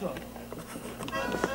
Good job.